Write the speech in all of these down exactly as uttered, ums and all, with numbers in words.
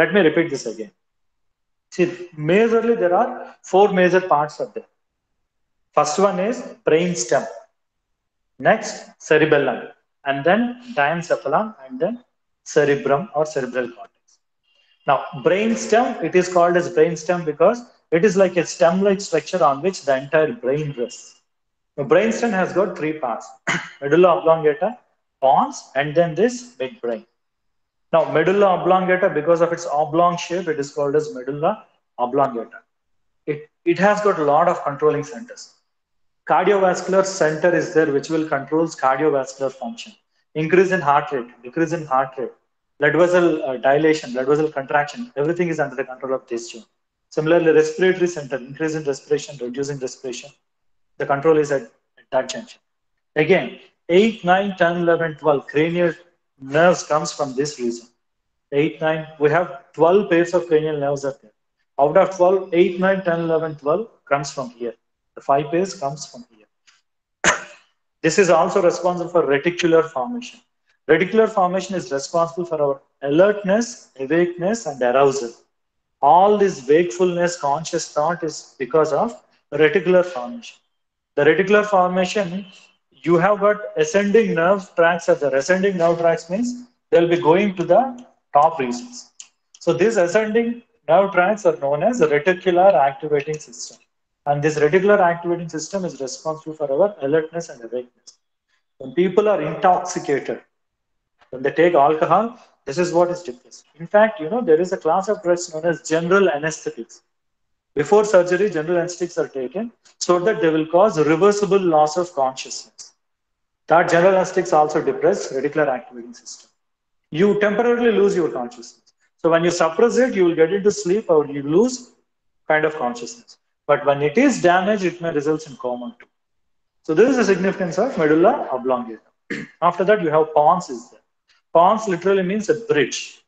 Let me repeat this again. See, majorly there are four major parts of there. First one is brainstem, next cerebellum, and then diencephalon, and then cerebrum or cerebral cortex. Now, brainstem, it is called as brainstem because it is like a stem-like structure on which the entire brain rests. The brainstem has got three parts: medulla oblongata, pons, and then this midbrain. Now, medulla oblongata, because of its oblong shape, it is called as medulla oblongata. It, it has got a lot of controlling centers. Cardiovascular center is there, which will controls cardiovascular function. Increase in heart rate, decrease in heart rate, blood vessel uh, dilation, blood vessel contraction, everything is under the control of this zone. Similarly, respiratory center, increase in respiration, reducing respiration, the control is at, at that junction. Again, eight, nine, ten, eleven, twelve, cranial nerves comes from this region. eight, nine, we have twelve pairs of cranial nerves are there. Out of twelve, eight, nine, ten, eleven, twelve comes from here. The five pairs comes from here. This is also responsible for reticular formation. Reticular formation is responsible for our alertness, awakeness, and arousal. All this wakefulness, conscious thought is because of reticular formation. The reticular formation, you have got ascending nerve tracks. Of the ascending nerve tracks means they'll be going to the top regions. So these ascending nerve tracks are known as reticular activating system. And this reticular activating system is responsible for our alertness and awakeness. When people are intoxicated, when they take alcohol, this is what is depressed. In fact, you know, there is a class of drugs known as general anesthetics. Before surgery, general anesthetics are taken so that they will cause reversible loss of consciousness. That general anesthetics also depress reticular activating system. You temporarily lose your consciousness. So when you suppress it, you will get into sleep or you lose kind of consciousness. But when it is damaged, it may result in coma too. So this is the significance of medulla oblongata. After that, you have pons is there. Pons literally means a bridge.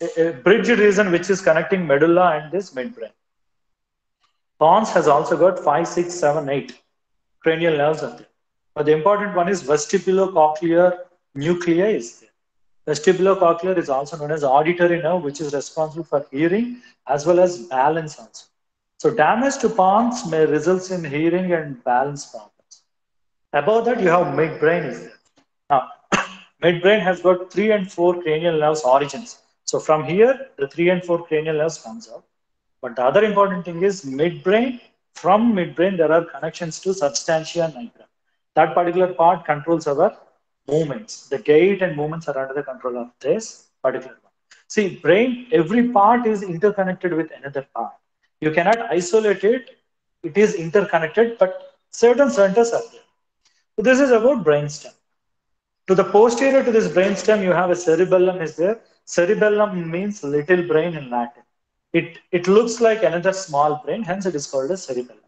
A, a bridge region which is connecting medulla and this midbrain. Pons has also got five, six, seven, eight cranial nerves are there. But the important one is vestibulocochlear nuclei is there. Vestibulocochlear is also known as auditory nerve, which is responsible for hearing as well as balance also. So damage to pons may result in hearing and balance problems. Above that, you have midbrain is there. Now, midbrain has got three and four cranial nerves origins. So from here, the three and four cranial nerves comes out. But the other important thing is midbrain. From midbrain, there are connections to substantia nigra. That particular part controls our movements. The gait and movements are under the control of this particular one. See, brain, every part is interconnected with another part. You cannot isolate it, it is interconnected, but certain centers are there. So this is about brainstem. To the posterior to this brainstem, you have a cerebellum is there. Cerebellum means little brain in Latin. It, it looks like another small brain, hence it is called as cerebellum.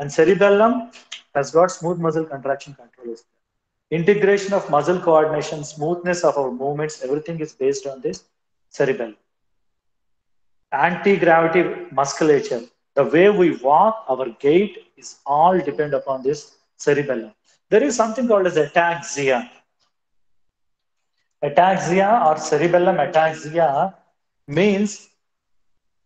And cerebellum has got smooth muscle contraction control is there. Integration of muscle coordination, smoothness of our movements, everything is based on this cerebellum. Antigravity musculature, the way we walk, our gait is all depend upon this cerebellum. There is something called as ataxia. Ataxia or cerebellum ataxia means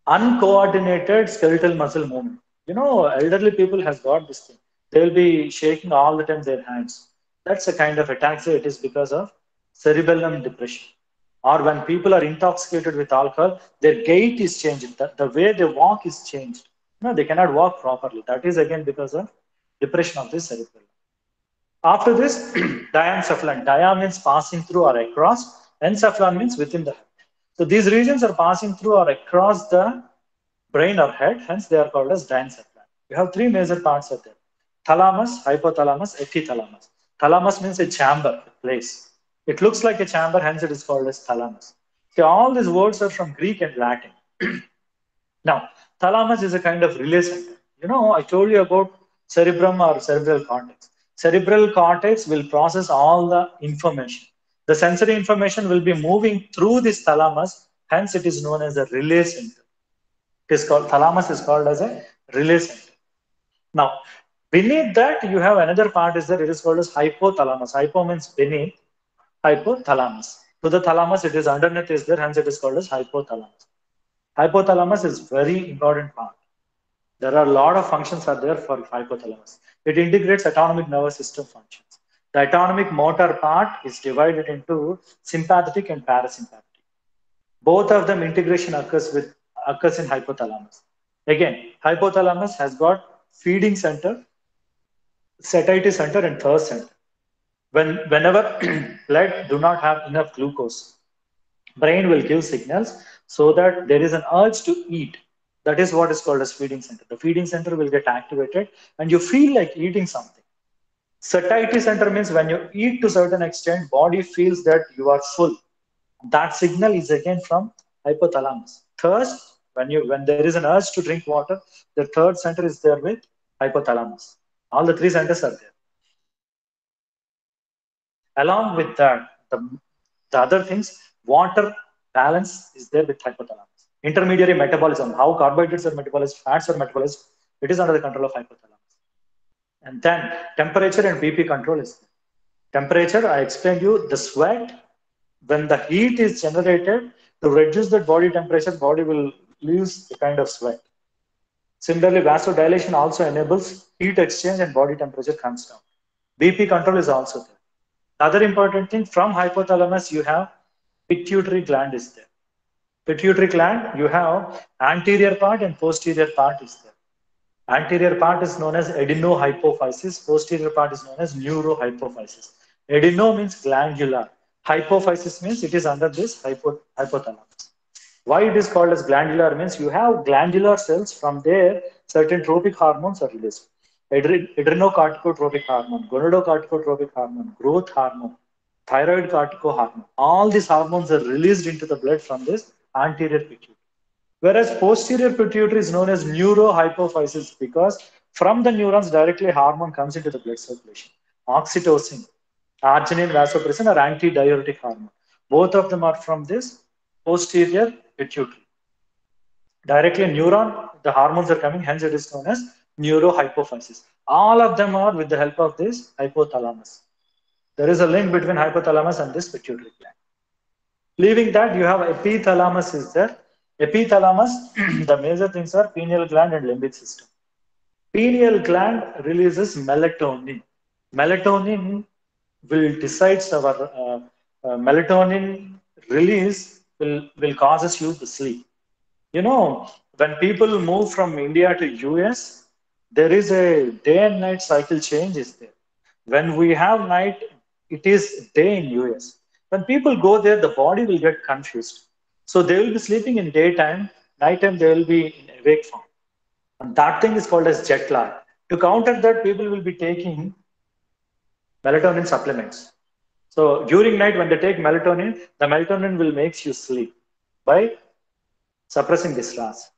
uncoordinated skeletal muscle movement. You know, elderly people has got this thing. They will be shaking all the time their hands. That's a kind of ataxia. It is because of cerebellum depression. Or when people are intoxicated with alcohol, their gait is changed. The, the way they walk is changed. No, they cannot walk properly. That is again because of depression of this cerebellum. After this, diencephalon. Dia means passing through or across. Encephalon means within the head. So these regions are passing through or across the brain or head. Hence, they are called as diencephalon. You have three major parts of them. Thalamus, hypothalamus, epithalamus. Thalamus means a chamber, a place. It looks like a chamber, hence it is called as thalamus. So all these words are from Greek and Latin. Now, thalamus is a kind of relay center. You know, I told you about cerebrum or cerebral cortex. Cerebral cortex will process all the information. The sensory information will be moving through this thalamus, hence it is known as a relay center. It is called, thalamus is called as a relay center. Now, beneath that, you have another part is that it is called as hypothalamus. Hypo means beneath. Hypothalamus. To the thalamus, it is underneath is there, hence it is called as hypothalamus. Hypothalamus is very important part. There are a lot of functions are there for hypothalamus. It integrates autonomic nervous system functions. The autonomic motor part is divided into sympathetic and parasympathetic. Both of them integration occurs with occurs in hypothalamus. Again, hypothalamus has got feeding center, satiety center, and thirst center. When whenever blood do not have enough glucose, brain will give signals so that there is an urge to eat. That is what is called as feeding center. The feeding center will get activated and you feel like eating something. Satiety center means when you eat to a certain extent, body feels that you are full. That signal is again from hypothalamus. Thirst, when you when there is an urge to drink water, the third center is there with hypothalamus. All the three centers are there. Along with that, the, the other things, water balance is there with hypothalamus. Intermediary metabolism, how carbohydrates are metabolized, fats are metabolized, it is under the control of hypothalamus. And then temperature and B P control is there. Temperature, I explained you, the sweat, when the heat is generated, to reduce the body temperature, body will lose the kind of sweat. Similarly, vasodilation also enables heat exchange and body temperature comes down. B P control is also there. The other important thing, from hypothalamus, you have pituitary gland is there. Pituitary gland, you have anterior part and posterior part is there. Anterior part is known as adenohypophysis. Posterior part is known as neurohypophysis. Adeno means glandular. Hypophysis means it is under this hypo, hypothalamus. Why it is called as glandular means you have glandular cells. From there, certain tropic hormones are released. Adre, adrenocorticotropic hormone, gonadocorticotropic hormone, growth hormone, thyroid corticohormone. All these hormones are released into the blood from this anterior pituitary. Whereas posterior pituitary is known as neurohypophysis because from the neurons directly hormone comes into the blood circulation. Oxytocin, arginine vasopressin, or antidiuretic hormone. Both of them are from this posterior pituitary. Directly neuron, the hormones are coming, hence it is known as neurohypophysis. All of them are with the help of this hypothalamus. There is a link between hypothalamus and this pituitary gland. Leaving that, you have epithalamus is there. Epithalamus, the major things are pineal gland and limbic system. Pineal gland releases melatonin. Melatonin will decides our uh, uh, melatonin release will, will causes you to sleep. You know, when people move from India to U S, there is a day and night cycle change is there. When we have night, it is day in U S. When people go there, the body will get confused. So they will be sleeping in daytime, nighttime they will be in awake form. And that thing is called as jet lag. To counter that, people will be taking melatonin supplements. So during night when they take melatonin, the melatonin will make you sleep by suppressing this R A S.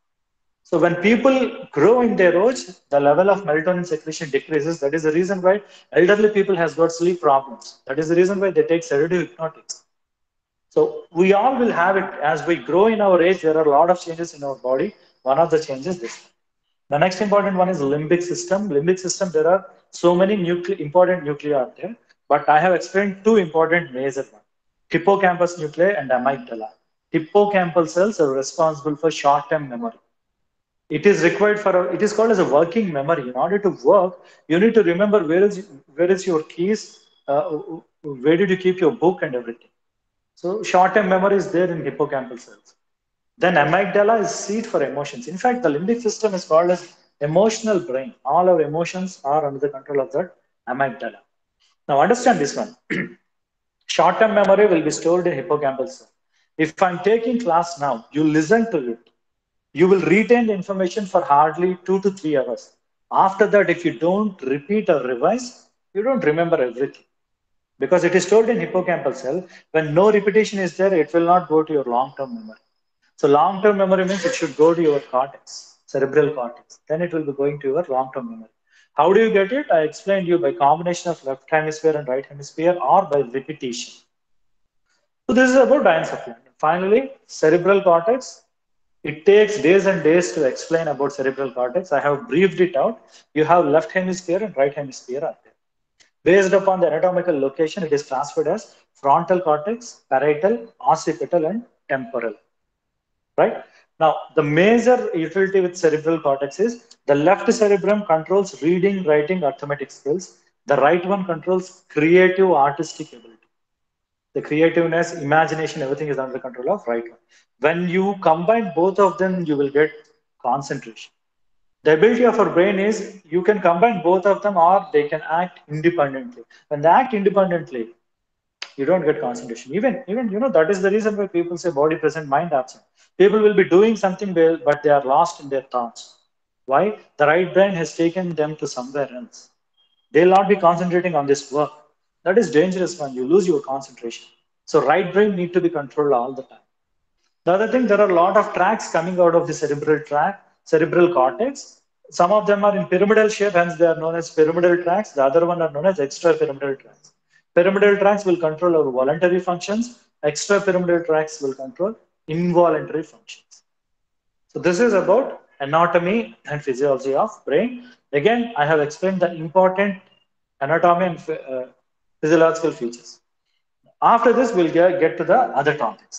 So when people grow in their age, the level of melatonin secretion decreases. That is the reason why elderly people has got sleep problems. That is the reason why they take sedative hypnotics. So we all will have it as we grow in our age. There are a lot of changes in our body. One of the changes is this. The next important one is limbic system. Limbic system, there are so many nucle important nuclei are there, but I have explained two important major ones. Hippocampus nuclei and amygdala. Hippocampal cells are responsible for short-term memory. It is required for, a, it is called as a working memory. In order to work, you need to remember where is, where is your keys, uh, where did you keep your book and everything. So short-term memory is there in hippocampal cells. Then amygdala is seat for emotions. In fact, the limbic system is called as emotional brain. All our emotions are under the control of that amygdala. Now understand this one. Short-term memory will be stored in hippocampal cell. If I'm taking class now, you listen to it. You will retain the information for hardly two to three hours. After that, if you don't repeat or revise, you don't remember everything. Because it is stored in hippocampal cell. When no repetition is there, it will not go to your long-term memory. So long-term memory means it should go to your cortex, cerebral cortex. Then it will be going to your long-term memory. How do you get it? I explained you by combination of left hemisphere and right hemisphere or by repetition. So this is about diencephalon. Finally, cerebral cortex. It takes days and days to explain about cerebral cortex. I have briefed it out. You have left hemisphere and right hemisphere are there. Based upon the anatomical location, it is classified as frontal cortex, parietal, occipital, and temporal. Right? Now, the major utility with cerebral cortex is the left cerebrum controls reading, writing, arithmetic skills. The right one controls creative, artistic ability. The creativeness, imagination, everything is under the control of right one. When you combine both of them, you will get concentration. The ability of our brain is you can combine both of them or they can act independently. When they act independently, you don't get concentration. Even, even you know, that is the reason why people say body present, mind absent. People will be doing something, but they are lost in their thoughts. Why? The right brain has taken them to somewhere else. They will not be concentrating on this work. That is dangerous when you lose your concentration. So right brain need to be controlled all the time. The other thing, there are a lot of tracks coming out of the cerebral tract, cerebral cortex. Some of them are in pyramidal shape, hence they are known as pyramidal tracks. The other one are known as extrapyramidal tracks. Pyramidal tracks will control our voluntary functions. Extrapyramidal tracks will control involuntary functions. So this is about anatomy and physiology of brain. Again, I have explained the important anatomy and uh, physiological features. After this, we'll get, get to the other topics.